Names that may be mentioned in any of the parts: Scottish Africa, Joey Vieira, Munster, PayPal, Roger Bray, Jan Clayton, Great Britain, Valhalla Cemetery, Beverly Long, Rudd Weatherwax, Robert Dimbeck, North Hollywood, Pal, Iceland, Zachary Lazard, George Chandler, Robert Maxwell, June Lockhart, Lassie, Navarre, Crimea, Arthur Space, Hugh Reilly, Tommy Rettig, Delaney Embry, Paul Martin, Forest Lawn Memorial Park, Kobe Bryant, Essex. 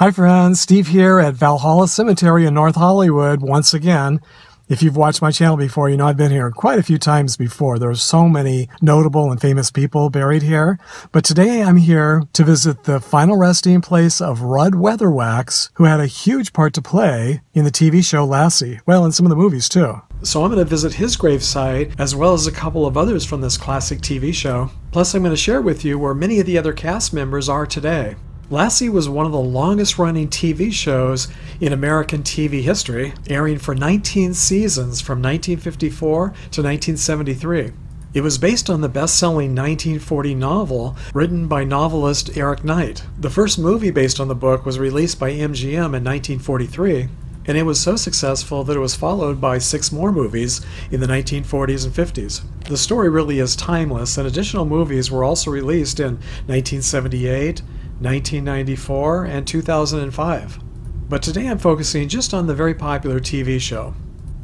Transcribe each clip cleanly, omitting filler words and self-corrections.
Hi friends, Steve here at Valhalla Cemetery in North Hollywood once again. If you've watched my channel before, you know I've been here quite a few times before. There's so many notable and famous people buried here. But today I'm here to visit the final resting place of Rudd Weatherwax, who had a huge part to play in the TV show Lassie. Well, in some of the movies too. So I'm going to visit his gravesite, as well as a couple of others from this classic TV show. Plus I'm going to share with you where many of the other cast members are today. Lassie was one of the longest-running TV shows in American TV history, airing for 19 seasons from 1954 to 1973. It was based on the best-selling 1940 novel written by novelist Eric Knight. The first movie based on the book was released by MGM in 1943, and it was so successful that it was followed by 6 more movies in the 1940s and 50s. The story really is timeless, and additional movies were also released in 1978, 1994, and 2005. But today I'm focusing just on the very popular TV show.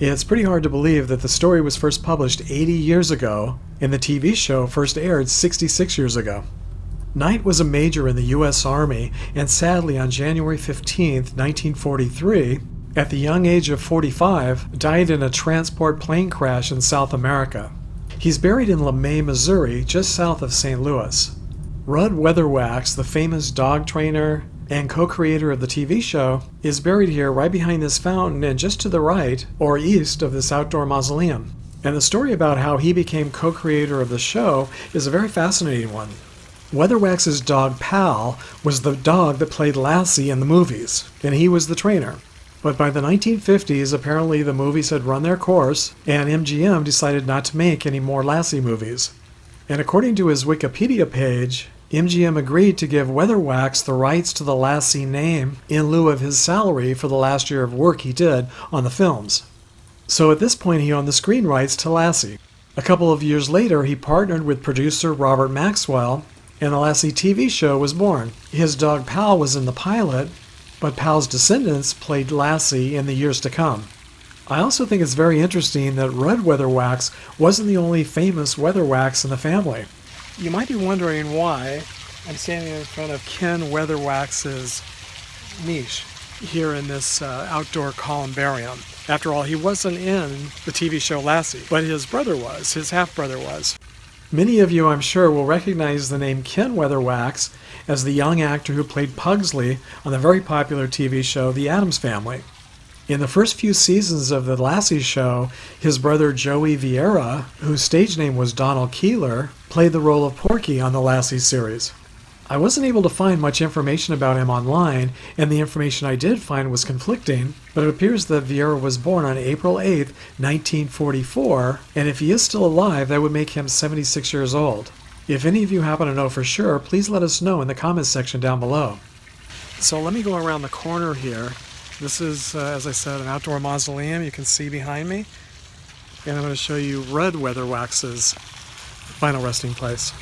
It's pretty hard to believe that the story was first published 80 years ago, and the TV show first aired 66 years ago. Knight was a major in the U.S. Army, and sadly on January 15, 1943, at the young age of 45, died in a transport plane crash in South America. He's buried in LeMay, Missouri, just south of St. Louis. Rudd Weatherwax, the famous dog trainer and co-creator of the TV show, is buried here right behind this fountain and just to the right or east of this outdoor mausoleum. And the story about how he became co-creator of the show is a very fascinating one. Weatherwax's dog Pal was the dog that played Lassie in the movies, and he was the trainer. But by the 1950s, apparently the movies had run their course, and MGM decided not to make any more Lassie movies. And according to his Wikipedia page, MGM agreed to give Weatherwax the rights to the Lassie name in lieu of his salary for the last year of work he did on the films. So at this point he owned the screen rights to Lassie. A couple of years later he partnered with producer Robert Maxwell, and the Lassie TV show was born. His dog Pal was in the pilot, but Pal's descendants played Lassie in the years to come. I also think it's very interesting that Rudd Weatherwax wasn't the only famous Weatherwax in the family. You might be wondering why I'm standing in front of Ken Weatherwax's niche here in this outdoor columbarium. After all, he wasn't in the TV show Lassie, but his brother was, his half-brother was. Many of you, I'm sure, will recognize the name Ken Weatherwax as the young actor who played Pugsley on the very popular TV show The Addams Family. In the first few seasons of the Lassie show, his brother Joey Vieira, whose stage name was Donald Keeler, played the role of Porky on the Lassie series. I wasn't able to find much information about him online, and the information I did find was conflicting, but it appears that Vieira was born on April 8, 1944, and if he is still alive, that would make him 76 years old. If any of you happen to know for sure, please let us know in the comments section down below. So let me go around the corner here. This is, as I said, an outdoor mausoleum you can see behind me. And I'm going to show you Rudd Weatherwax's final resting place.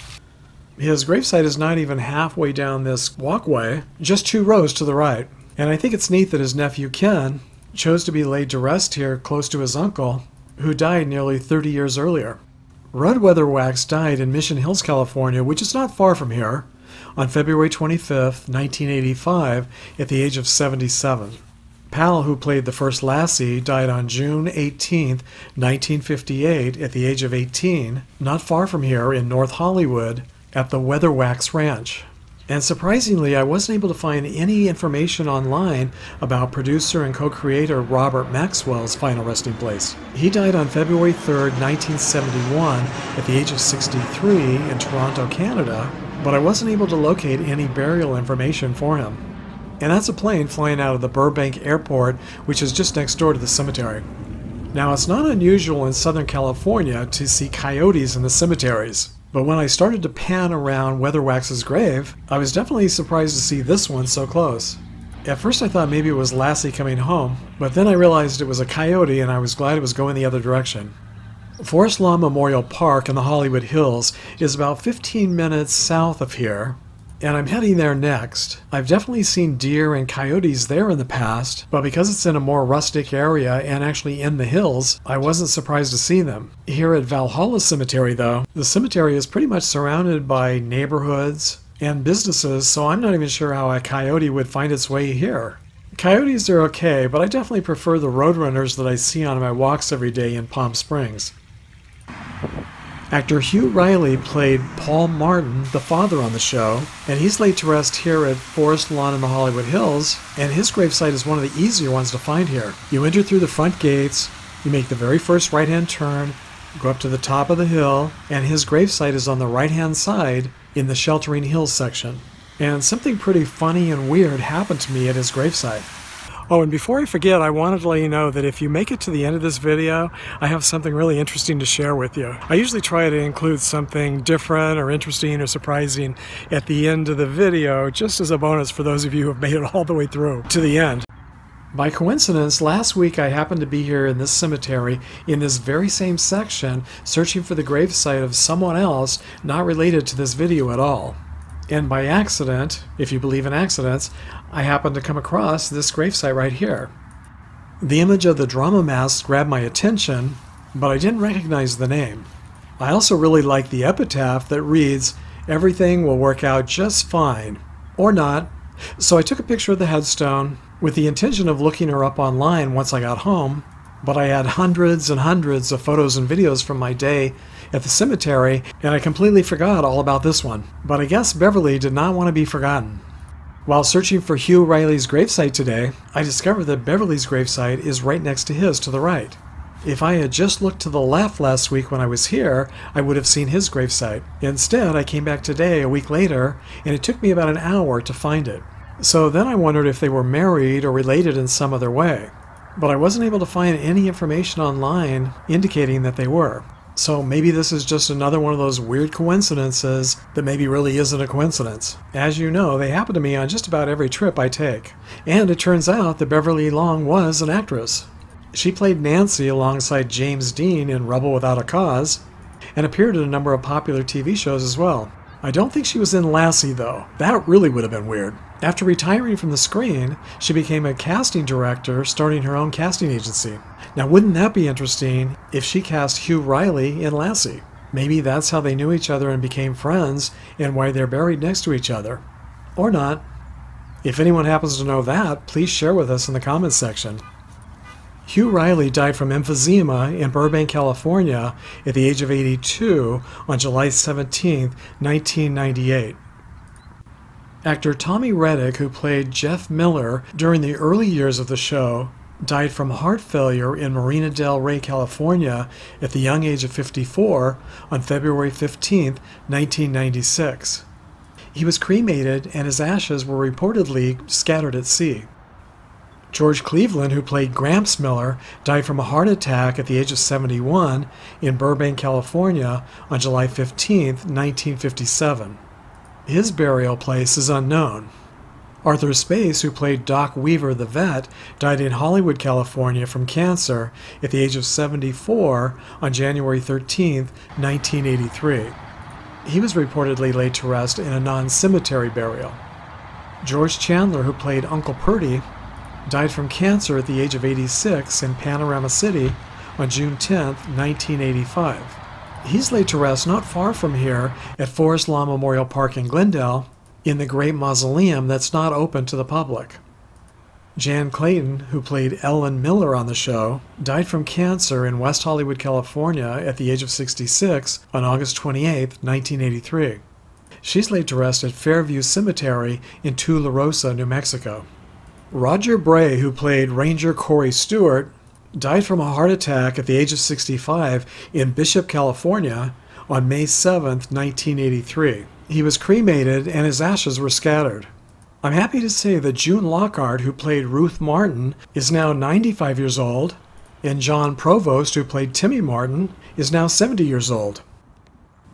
His gravesite is not even halfway down this walkway, just 2 rows to the right. And I think it's neat that his nephew Ken chose to be laid to rest here close to his uncle, who died nearly 30 years earlier. Rudd Weatherwax died in Mission Hills, California, which is not far from here, on February 25th, 1985, at the age of 77. Pal, who played the first Lassie, died on June 18, 1958, at the age of 18, not far from here in North Hollywood, at the Weatherwax Ranch. And surprisingly, I wasn't able to find any information online about producer and co-creator Robert Maxwell's final resting place. He died on February 3, 1971, at the age of 63 in Toronto, Canada, but I wasn't able to locate any burial information for him. And that's a plane flying out of the Burbank Airport, which is just next door to the cemetery. Now, it's not unusual in Southern California to see coyotes in the cemeteries, but when I started to pan around Weatherwax's grave, I was definitely surprised to see this one so close. At first I thought maybe it was Lassie coming home, but then I realized it was a coyote and I was glad it was going the other direction. Forest Lawn Memorial Park in the Hollywood Hills is about 15 minutes south of here, and I'm heading there next. I've definitely seen deer and coyotes there in the past, but because it's in a more rustic area and actually in the hills, I wasn't surprised to see them. Here at Valhalla Cemetery though, the cemetery is pretty much surrounded by neighborhoods and businesses, so I'm not even sure how a coyote would find its way here. Coyotes are okay, but I definitely prefer the roadrunners that I see on my walks every day in Palm Springs. Actor Hugh Reilly played Paul Martin, the father, on the show, and he's laid to rest here at Forest Lawn in the Hollywood Hills, and his gravesite is one of the easier ones to find here. You enter through the front gates, you make the very first right-hand turn, go up to the top of the hill, and his gravesite is on the right-hand side in the Sheltering Hills section. And something pretty funny and weird happened to me at his gravesite. Oh, and before I forget, I wanted to let you know that if you make it to the end of this video, I have something really interesting to share with you. I usually try to include something different or interesting or surprising at the end of the video, just as a bonus for those of you who have made it all the way through to the end. By coincidence, last week I happened to be here in this cemetery, in this very same section, searching for the gravesite of someone else not related to this video at all. And by accident, if you believe in accidents, I happened to come across this gravesite right here. The image of the drama mask grabbed my attention, but I didn't recognize the name. I also really like the epitaph that reads, "Everything will work out just fine, or not." So I took a picture of the headstone with the intention of looking her up online once I got home, but I had hundreds and hundreds of photos and videos from my day at the cemetery, and I completely forgot all about this one. But I guess Beverly did not want to be forgotten. While searching for Hugh Reilly's gravesite today, I discovered that Beverly's gravesite is right next to his, to the right. If I had just looked to the left last week when I was here, I would have seen his gravesite. Instead, I came back today, a week later, and it took me about an hour to find it. So then I wondered if they were married or related in some other way. But I wasn't able to find any information online indicating that they were. So maybe this is just another one of those weird coincidences that maybe really isn't a coincidence. As you know, they happen to me on just about every trip I take. And it turns out that Beverly Long was an actress. She played Nancy alongside James Dean in Rebel Without a Cause, and appeared in a number of popular TV shows as well. I don't think she was in Lassie, though. That really would have been weird. After retiring from the screen, she became a casting director, starting her own casting agency. Now, wouldn't that be interesting if she cast Hugh Reilly in Lassie? Maybe that's how they knew each other and became friends, and why they're buried next to each other. Or not. If anyone happens to know that, please share with us in the comments section. Hugh Reilly died from emphysema in Burbank, California at the age of 82 on July 17, 1998. Actor Tommy Rettig, who played Jeff Miller during the early years of the show, died from heart failure in Marina del Rey, California at the young age of 54 on February 15, 1996. He was cremated and his ashes were reportedly scattered at sea. George Cleveland, who played Gramps Miller, died from a heart attack at the age of 71 in Burbank, California on July 15, 1957. His burial place is unknown. Arthur Space, who played Doc Weaver the Vet, died in Hollywood, California from cancer at the age of 74 on January 13, 1983. He was reportedly laid to rest in a non-cemetery burial. George Chandler, who played Uncle Purdy, died from cancer at the age of 86 in Panorama City on June 10, 1985. He's laid to rest not far from here at Forest Lawn Memorial Park in Glendale, in the great mausoleum that's not open to the public. Jan Clayton, who played Ellen Miller on the show, died from cancer in West Hollywood, California at the age of 66 on August 28, 1983. She's laid to rest at Fairview Cemetery in Tularosa, New Mexico. Roger Bray, who played Ranger Corey Stewart, died from a heart attack at the age of 65 in Bishop, California on May 7, 1983. He was cremated and his ashes were scattered. I'm happy to say that June Lockhart, who played Ruth Martin, is now 95 years old, and John Provost, who played Timmy Martin, is now 70 years old.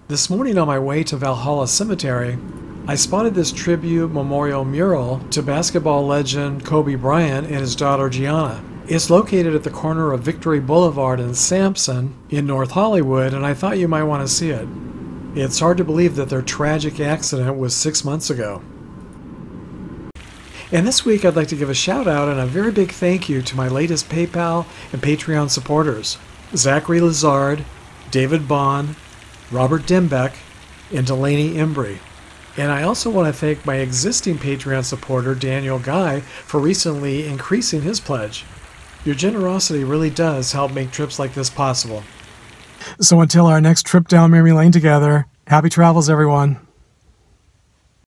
This morning on my way to Valhalla Cemetery, I spotted this tribute memorial mural to basketball legend Kobe Bryant and his daughter Gianna. It's located at the corner of Victory Boulevard and Sampson in North Hollywood, and I thought you might want to see it. It's hard to believe that their tragic accident was 6 months ago. And this week I'd like to give a shout out and a very big thank you to my latest PayPal and Patreon supporters, Zachary Lazard, David Bonn, Robert Dimbeck, and Delaney Embry. And I also want to thank my existing Patreon supporter, Daniel Guy, for recently increasing his pledge. Your generosity really does help make trips like this possible. So until our next trip down memory lane together, happy travels, everyone.